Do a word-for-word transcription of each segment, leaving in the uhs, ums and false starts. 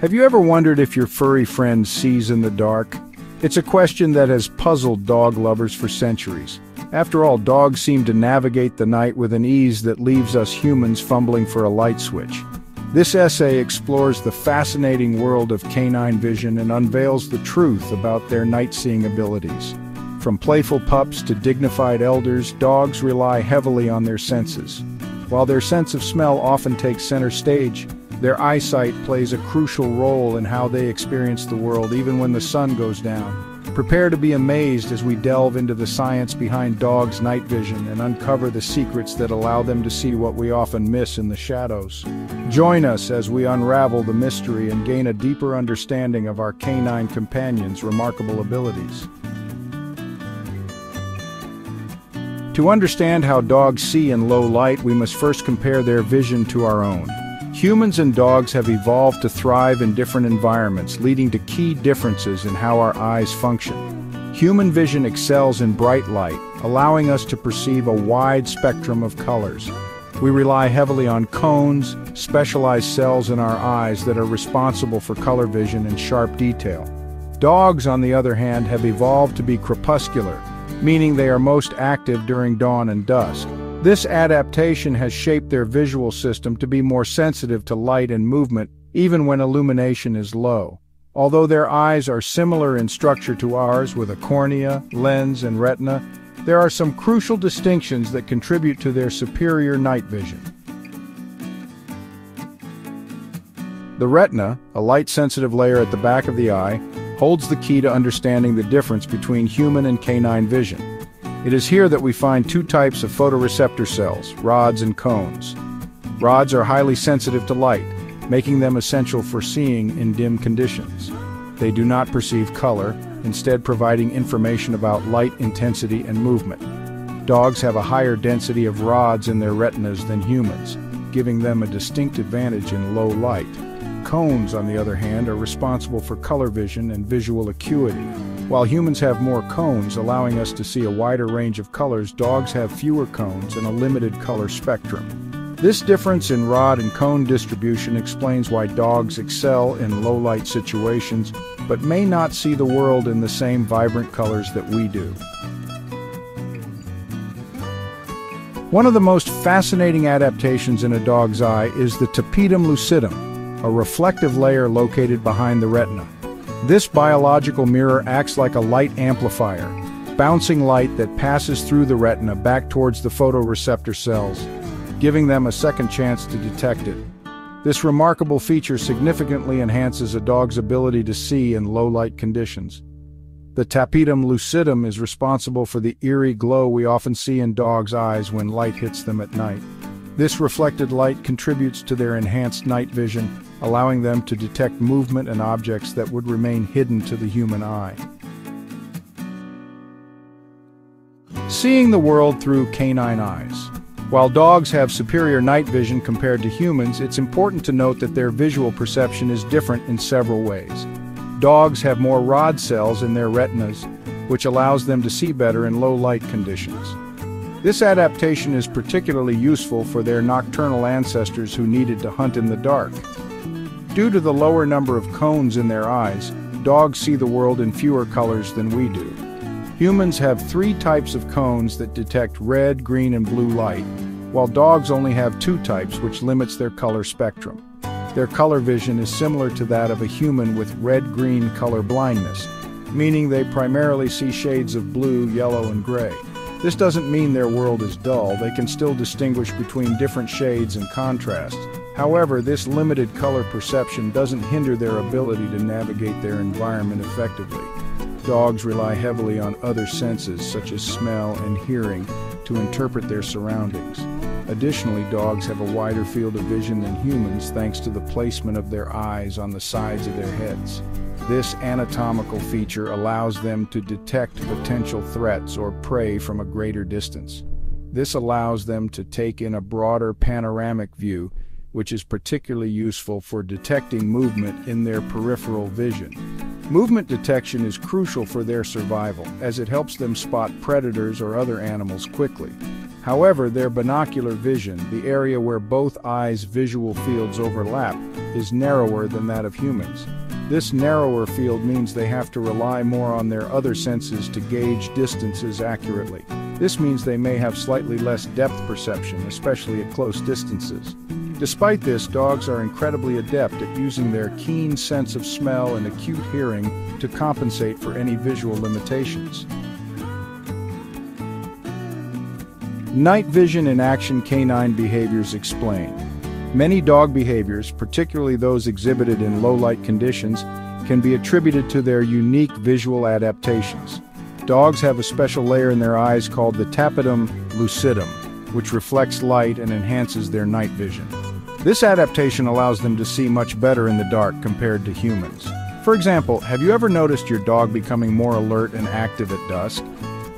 Have you ever wondered if your furry friend sees in the dark? It's a question that has puzzled dog lovers for centuries. After all, dogs seem to navigate the night with an ease that leaves us humans fumbling for a light switch. This essay explores the fascinating world of canine vision and unveils the truth about their night-seeing abilities. From playful pups to dignified elders, dogs rely heavily on their senses. While their sense of smell often takes center stage, their eyesight plays a crucial role in how they experience the world, even when the sun goes down. Prepare to be amazed as we delve into the science behind dogs' night vision and uncover the secrets that allow them to see what we often miss in the shadows. Join us as we unravel the mystery and gain a deeper understanding of our canine companions' remarkable abilities. To understand how dogs see in low light, we must first compare their vision to our own. Humans and dogs have evolved to thrive in different environments, leading to key differences in how our eyes function. Human vision excels in bright light, allowing us to perceive a wide spectrum of colors. We rely heavily on cones, specialized cells in our eyes that are responsible for color vision and sharp detail. Dogs, on the other hand, have evolved to be crepuscular, meaning they are most active during dawn and dusk. This adaptation has shaped their visual system to be more sensitive to light and movement, even when illumination is low. Although their eyes are similar in structure to ours, with a cornea, lens, and retina, there are some crucial distinctions that contribute to their superior night vision. The retina, a light-sensitive layer at the back of the eye, holds the key to understanding the difference between human and canine vision. It is here that we find two types of photoreceptor cells, rods and cones. Rods are highly sensitive to light, making them essential for seeing in dim conditions. They do not perceive color, instead providing information about light intensity and movement. Dogs have a higher density of rods in their retinas than humans, giving them a distinct advantage in low light. Cones, on the other hand, are responsible for color vision and visual acuity. While humans have more cones, allowing us to see a wider range of colors, dogs have fewer cones and a limited color spectrum. This difference in rod and cone distribution explains why dogs excel in low-light situations, but may not see the world in the same vibrant colors that we do. One of the most fascinating adaptations in a dog's eye is the tapetum lucidum, a reflective layer located behind the retina. This biological mirror acts like a light amplifier, bouncing light that passes through the retina back towards the photoreceptor cells, giving them a second chance to detect it. This remarkable feature significantly enhances a dog's ability to see in low-light conditions. The tapetum lucidum is responsible for the eerie glow we often see in dogs' eyes when light hits them at night. This reflected light contributes to their enhanced night vision, allowing them to detect movement and objects that would remain hidden to the human eye. Seeing the world through canine eyes. While dogs have superior night vision compared to humans, it's important to note that their visual perception is different in several ways. Dogs have more rod cells in their retinas, which allows them to see better in low light conditions. This adaptation is particularly useful for their nocturnal ancestors who needed to hunt in the dark. Due to the lower number of cones in their eyes, dogs see the world in fewer colors than we do. Humans have three types of cones that detect red, green, and blue light, while dogs only have two types, which limits their color spectrum. Their color vision is similar to that of a human with red-green color blindness, meaning they primarily see shades of blue, yellow, and gray. This doesn't mean their world is dull. They can still distinguish between different shades and contrasts. However, this limited color perception doesn't hinder their ability to navigate their environment effectively. Dogs rely heavily on other senses, such as smell and hearing, to interpret their surroundings. Additionally, dogs have a wider field of vision than humans thanks to the placement of their eyes on the sides of their heads. This anatomical feature allows them to detect potential threats or prey from a greater distance. This allows them to take in a broader panoramic view, which is particularly useful for detecting movement in their peripheral vision. Movement detection is crucial for their survival, as it helps them spot predators or other animals quickly. However, their binocular vision, the area where both eyes' visual fields overlap, is narrower than that of humans. This narrower field means they have to rely more on their other senses to gauge distances accurately. This means they may have slightly less depth perception, especially at close distances. Despite this, dogs are incredibly adept at using their keen sense of smell and acute hearing to compensate for any visual limitations. Night vision in action, canine behaviors explained. Many dog behaviors, particularly those exhibited in low-light conditions, can be attributed to their unique visual adaptations. Dogs have a special layer in their eyes called the tapetum lucidum, which reflects light and enhances their night vision. This adaptation allows them to see much better in the dark compared to humans. For example, have you ever noticed your dog becoming more alert and active at dusk?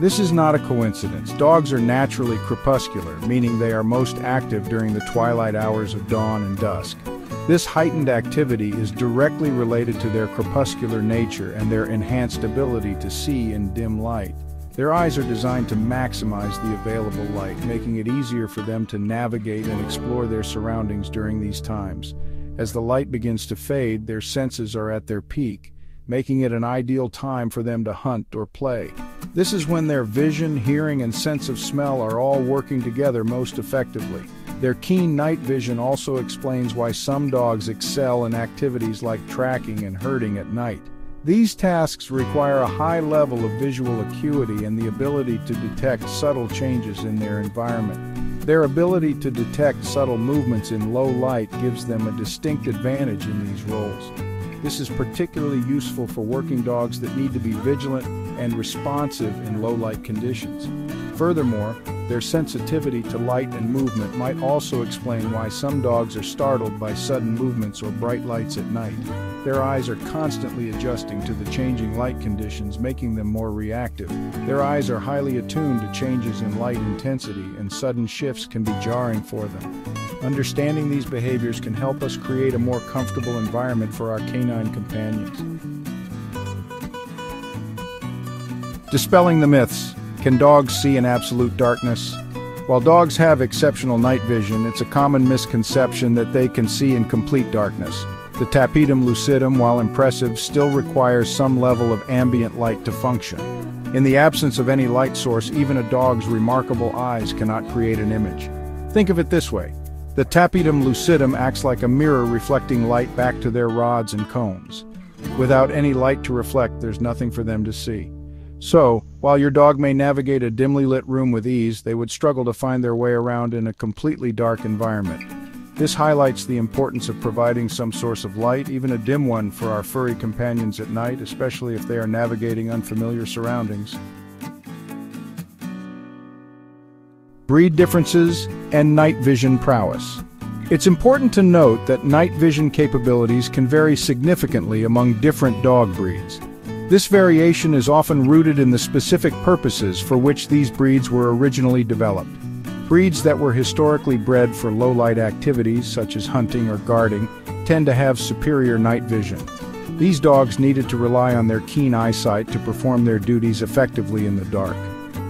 This is not a coincidence. Dogs are naturally crepuscular, meaning they are most active during the twilight hours of dawn and dusk. This heightened activity is directly related to their crepuscular nature and their enhanced ability to see in dim light. Their eyes are designed to maximize the available light, making it easier for them to navigate and explore their surroundings during these times. As the light begins to fade, their senses are at their peak, making it an ideal time for them to hunt or play. This is when their vision, hearing, and sense of smell are all working together most effectively. Their keen night vision also explains why some dogs excel in activities like tracking and herding at night. These tasks require a high level of visual acuity and the ability to detect subtle changes in their environment. Their ability to detect subtle movements in low light gives them a distinct advantage in these roles. This is particularly useful for working dogs that need to be vigilant and responsive in low-light conditions. Furthermore, their sensitivity to light and movement might also explain why some dogs are startled by sudden movements or bright lights at night. Their eyes are constantly adjusting to the changing light conditions, making them more reactive. Their eyes are highly attuned to changes in light intensity, and sudden shifts can be jarring for them. Understanding these behaviors can help us create a more comfortable environment for our canine companions. Dispelling the myths. Can dogs see in absolute darkness? While dogs have exceptional night vision, it's a common misconception that they can see in complete darkness. The tapetum lucidum, while impressive, still requires some level of ambient light to function. In the absence of any light source, even a dog's remarkable eyes cannot create an image. Think of it this way. The tapetum lucidum acts like a mirror, reflecting light back to their rods and cones. Without any light to reflect, there's nothing for them to see. So, while your dog may navigate a dimly lit room with ease, they would struggle to find their way around in a completely dark environment. This highlights the importance of providing some source of light, even a dim one, for our furry companions at night, especially if they are navigating unfamiliar surroundings. Breed differences and night vision prowess. It's important to note that night vision capabilities can vary significantly among different dog breeds. This variation is often rooted in the specific purposes for which these breeds were originally developed. Breeds that were historically bred for low-light activities, such as hunting or guarding, tend to have superior night vision. These dogs needed to rely on their keen eyesight to perform their duties effectively in the dark.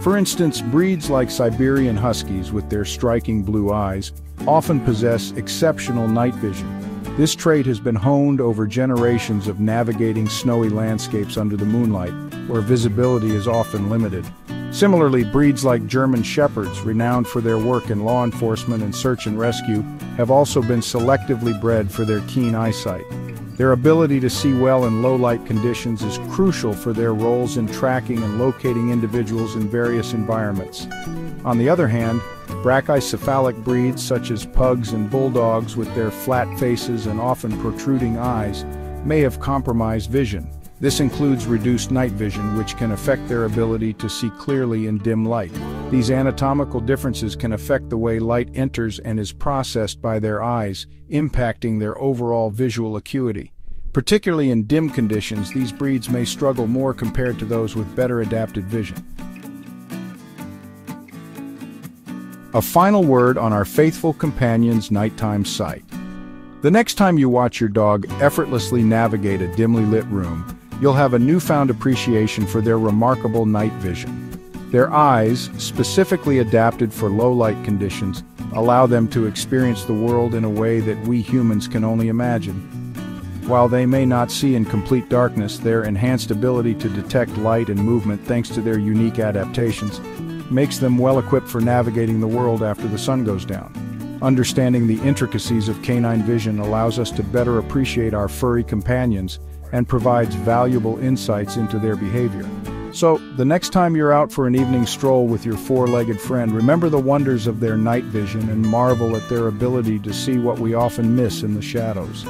For instance, breeds like Siberian Huskies, with their striking blue eyes, often possess exceptional night vision. This trait has been honed over generations of navigating snowy landscapes under the moonlight, where visibility is often limited. Similarly, breeds like German Shepherds, renowned for their work in law enforcement and search and rescue, have also been selectively bred for their keen eyesight. Their ability to see well in low-light conditions is crucial for their roles in tracking and locating individuals in various environments. On the other hand, brachycephalic breeds such as pugs and bulldogs, with their flat faces and often protruding eyes, may have compromised vision. This includes reduced night vision, which can affect their ability to see clearly in dim light. These anatomical differences can affect the way light enters and is processed by their eyes, impacting their overall visual acuity. Particularly in dim conditions, these breeds may struggle more compared to those with better adapted vision. A final word on our faithful companion's nighttime sight. The next time you watch your dog effortlessly navigate a dimly lit room, you'll have a newfound appreciation for their remarkable night vision. Their eyes, specifically adapted for low-light conditions, allow them to experience the world in a way that we humans can only imagine. While they may not see in complete darkness, their enhanced ability to detect light and movement thanks to their unique adaptations makes them well-equipped for navigating the world after the sun goes down. Understanding the intricacies of canine vision allows us to better appreciate our furry companions and provides valuable insights into their behavior. So, the next time you're out for an evening stroll with your four-legged friend, remember the wonders of their night vision and marvel at their ability to see what we often miss in the shadows.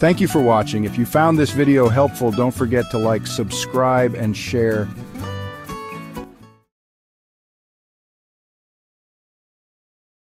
Thank you for watching. If you found this video helpful, don't forget to like, subscribe, and share.